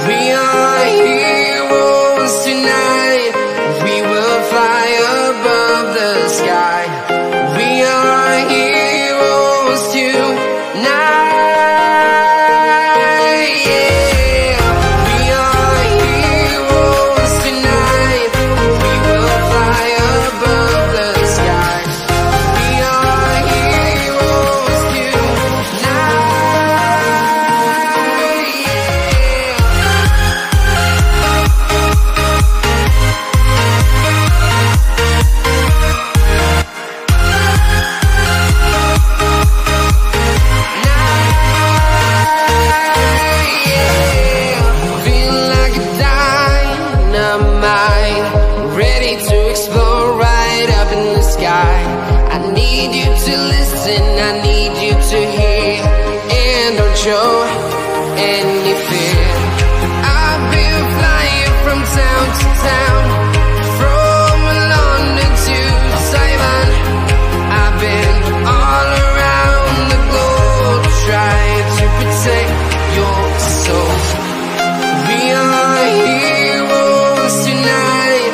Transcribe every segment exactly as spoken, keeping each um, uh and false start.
We are heroes tonight. We will fly above the sky. We are heroes tonight. Yeah. We are heroes tonight. We will fly above the sky. We are heroes tonight. Yeah. I need you to listen, I need you to hear, and don't show any fear. I've been flying from town to town, from London to Taiwan. I've been all around the globe, trying to protect your soul. We are heroes tonight,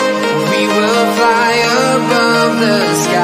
we will fly above the sky.